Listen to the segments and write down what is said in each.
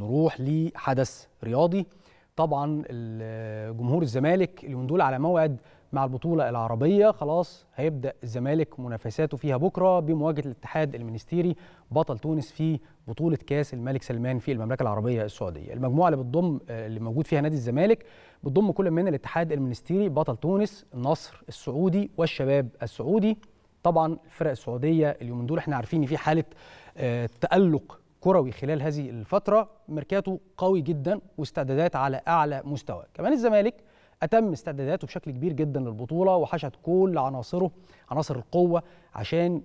نروح لحدث رياضي. طبعا جمهور الزمالك اليومين دول على موعد مع البطولة العربية، خلاص هيبدأ الزمالك منافساته فيها بكرة بمواجهة الاتحاد المنستيري بطل تونس في بطولة كاس الملك سلمان في المملكة العربية السعودية. المجموعة اللي موجود فيها نادي الزمالك بتضم كل من الاتحاد المنستيري بطل تونس، النصر السعودي والشباب السعودي. طبعا الفرق السعودية اليومين دول احنا عارفين ان في حالة تألق كروي خلال هذه الفترة، ميركاتو قوي جدا واستعدادات على أعلى مستوى. كمان الزمالك أتم استعداداته بشكل كبير جدا للبطولة وحشد كل عناصر القوة عشان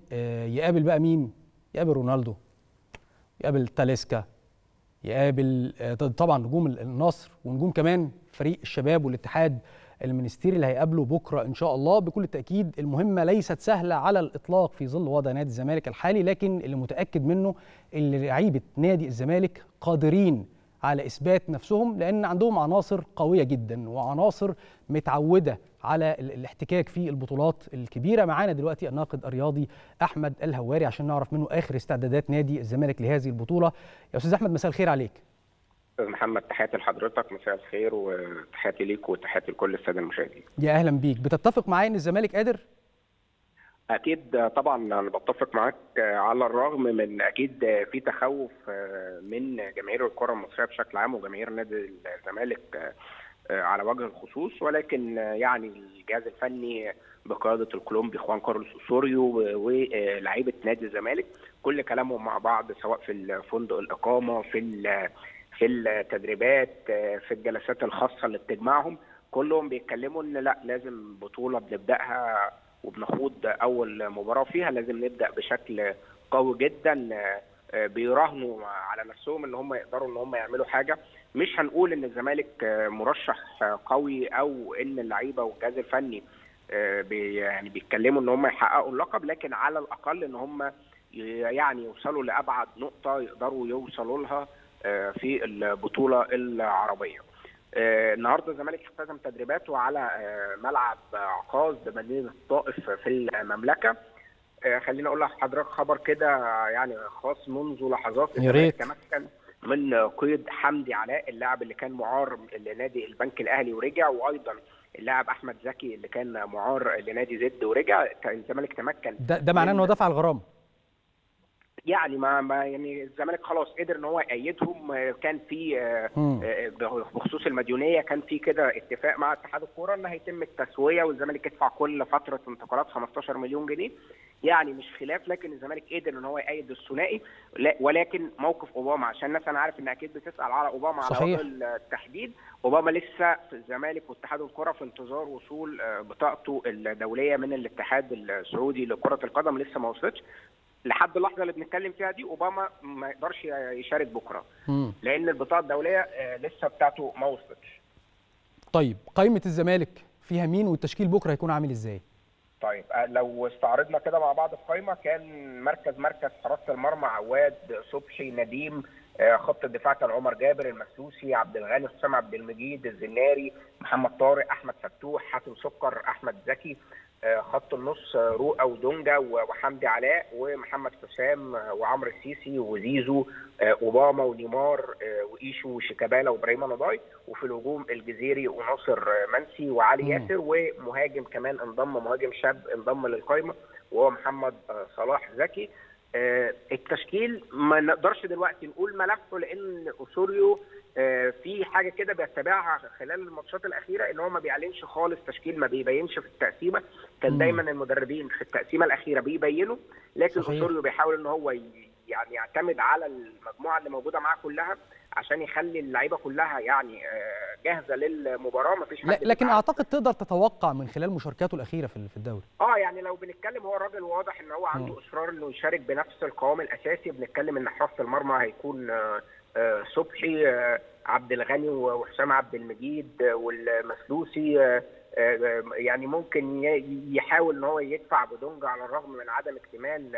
يقابل بقى مين؟ يقابل رونالدو، يقابل تاليسكا، يقابل طبعا نجوم النصر ونجوم كمان فريق الشباب والاتحاد المنستيري اللي هيقابله بكرة إن شاء الله. بكل تأكيد المهمة ليست سهلة على الإطلاق في ظل وضع نادي الزمالك الحالي، لكن اللي متأكد منه اللي لعيبة نادي الزمالك قادرين على إثبات نفسهم، لأن عندهم عناصر قوية جدا وعناصر متعودة على الاحتكاك في البطولات الكبيرة. معانا دلوقتي الناقد الرياضي أحمد الهواري عشان نعرف منه آخر استعدادات نادي الزمالك لهذه البطولة. يا أستاذ أحمد مساء الخير عليك. أستاذ محمد تحياتي لحضرتك، مساء الخير وتحياتي ليك وتحياتي لكل السادة المشاهدين. يا أهلا بيك. بتتفق معايا إن الزمالك قادر؟ أكيد طبعا أنا بتفق معاك، على الرغم من أكيد في تخوف من جماهير الكرة المصرية بشكل عام وجماهير نادي الزمالك على وجه الخصوص، ولكن يعني الجهاز الفني بقيادة الكولومبي خوان كارلوس أوسوريو ولاعيبة نادي الزمالك كل كلامهم مع بعض، سواء في فندق الإقامة في التدريبات في الجلسات الخاصة اللي بتجمعهم، كلهم بيتكلموا إن لا لازم بطولة بنبدأها وبنخوض أول مباراة فيها لازم نبدأ بشكل قوي جدا. بيراهنوا على نفسهم إن هم يقدروا إن هم يعملوا حاجة. مش هنقول إن الزمالك مرشح قوي أو إن اللعيبة والجهاز الفني يعني بيتكلموا إن هم يحققوا اللقب، لكن على الأقل إن هم يعني يوصلوا لأبعد نقطة يقدروا يوصلوا لها في البطولة العربية. النهارده الزمالك التزم تدريباته على ملعب عكاظ بمدينه الطائف في المملكه. خليني اقول لحضرتك خبر كده يعني خاص منذ لحظات، تمكن من قيد حمدي علاء اللاعب اللي كان معار لنادي البنك الاهلي ورجع، وايضا اللاعب احمد زكي اللي كان معار لنادي زد ورجع. الزمالك تمكن ده معناه ان هو دفع الغرامه، يعني ما يعني الزمالك خلاص قدر ان هو يأيدهم. كان في بخصوص المديونيه كان في كده اتفاق مع اتحاد الكوره ان هيتم التسويه والزمالك يدفع كل فتره انتقالات 15 مليون جنيه، يعني مش خلاف، لكن الزمالك قدر ان هو يأيد الثنائي. ولكن موقف اوباما، عشان الناس انا عارف ان اكيد بتسال على اوباما صحيح. على وجه التحديد اوباما لسه في الزمالك واتحاد الكره في انتظار وصول بطاقته الدوليه من الاتحاد السعودي لكره القدم، لسه ما وصلتش. لحد اللحظه اللي بنتكلم فيها دي اوباما ما يقدرش يشارك بكره لان البطاقه الدوليه لسه بتاعته ما وصلتش. طيب قائمه الزمالك فيها مين والتشكيل بكره هيكون عامل ازاي؟ طيب لو استعرضنا كده مع بعض القائمه، كان مركز حراسه المرمى عواد صبحي نديم، خط الدفاع كان عمر جابر المسلوسي عبد الغني حسام عبد المجيد الزناري محمد طارق احمد فتوح حاتم سكر احمد زكي، خط النص رؤى ودونجا وحمدي علاء ومحمد حسام وعمرو السيسي وزيزو اوباما ونيمار وايشو شيكابالا وابراهيم نضاي، وفي الهجوم الجزيري وناصر منسي وعلي ياسر، ومهاجم كمان مهاجم شاب انضم للقائمه وهو محمد صلاح زكي. التشكيل ما نقدرش دلوقتي نقول ملفه لان أوسوريو في حاجه كده بيتبعها خلال الماتشات الاخيره ان هو ما بيعلنش خالص تشكيل، ما بيبينش في التقسيمه. كان دايما المدربين في التقسيمه الاخيره بيبينوا، لكن أوسوريو بيحاول ان هو يعني يعتمد على المجموعه اللي موجوده معاه كلها عشان يخلي اللعيبه كلها يعني جاهزه للمباراه، مفيش حد. لكن اعتقد تقدر تتوقع من خلال مشاركاته الاخيره في الدوري يعني لو بنتكلم هو الراجل واضح ان هو عنده اصرار انه يشارك بنفس القوام الاساسي. بنتكلم ان حراسه المرمى هيكون صبحي عبد الغني وحسام عبد المجيد والمسلوسي، يعني ممكن يحاول ان هو يدفع بدونجا على الرغم من عدم اكتمال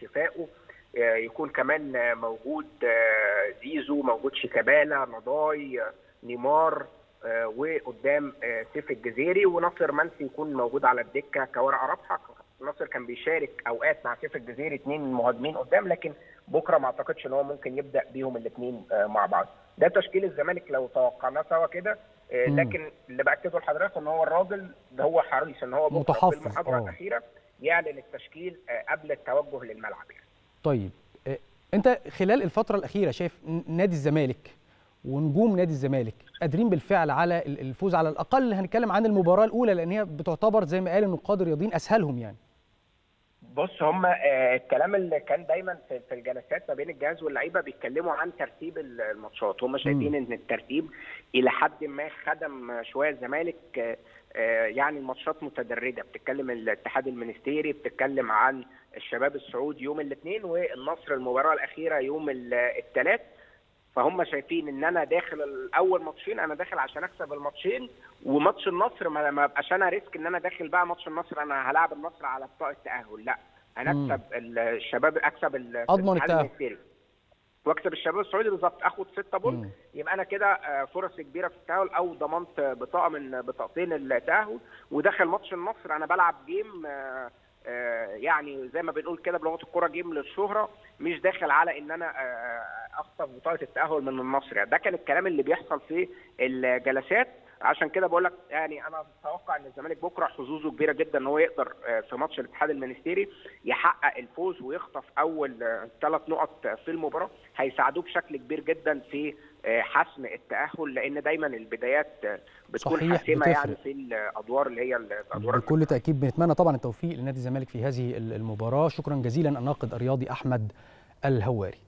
شفائه، يكون كمان موجود زيزو، موجود شيكابالا نضاي نيمار، وقدام سيف الجزيري وناصر منسي يكون موجود على الدكه كورقه رابحه. النصر كان بيشارك اوقات مع سيف الجزيري اثنين مهاجمين قدام، لكن بكره ما اعتقدش ان هو ممكن يبدا بيهم الاثنين مع بعض. ده تشكيل الزمالك لو توقعناه سوا كده، لكن اللي باكده لحضرتك ان هو الراجل ده هو حريص ان هو بكره في المحاضره الاخيره يعلن التشكيل قبل التوجه للملعب. طيب انت خلال الفتره الاخيره شايف نادي الزمالك ونجوم نادي الزمالك قادرين بالفعل على الفوز، على الاقل هنتكلم عن المباراه الاولى لان هي بتعتبر زي ما قال النقاد الرياضيين اسهلهم يعني. بص هم الكلام اللي كان دايما في الجلسات ما بين الجهاز واللعيبه بيتكلموا عن ترتيب الماتشات، هم شايفين ان الترتيب الى حد ما خدم شويه الزمالك، يعني الماتشات متدرجه، بتتكلم الاتحاد المنستيري، بتتكلم عن الشباب السعودي يوم الاثنين والنصر المباراه الاخيره يوم الثلاث، فهم شايفين ان انا داخل الاول ماتشين، انا داخل عشان اكسب الماتشين، وماتش النصر ما ابقاش انا ريسك ان انا داخل بقى ماتش النصر انا هلاعب النصر على بطاقه التاهل، لا انا اكسب الشباب، اكسب الاتحاد واكسب الشباب السعودي بالظبط، اخد 6 بونت يبقى انا كده فرص كبيره في التاهل او ضمنت بطاقه من بطاقتين التاهل، وداخل ماتش النصر انا بلعب جيم، يعني زي ما بنقول كده بلغه الكوره جيم للشهره، مش داخل على ان انا اخطف بطاقه التاهل من النصر. ده كان الكلام اللي بيحصل في الجلسات، عشان كده بقول لك يعني انا متوقع ان الزمالك بكره حظوظه كبيره جدا ان هو يقدر في ماتش الاتحاد المنستيري يحقق الفوز ويخطف اول 3 نقط في المباراه، هيساعدوه بشكل كبير جدا في حسم التاهل، لان دايما البدايات بتكون حاسمه يعني في الادوار اللي هي الادوار بكل تاكيد. بنتمنى طبعا التوفيق لنادي الزمالك في هذه المباراه. شكرا جزيلا الناقد الرياضي احمد الهواري.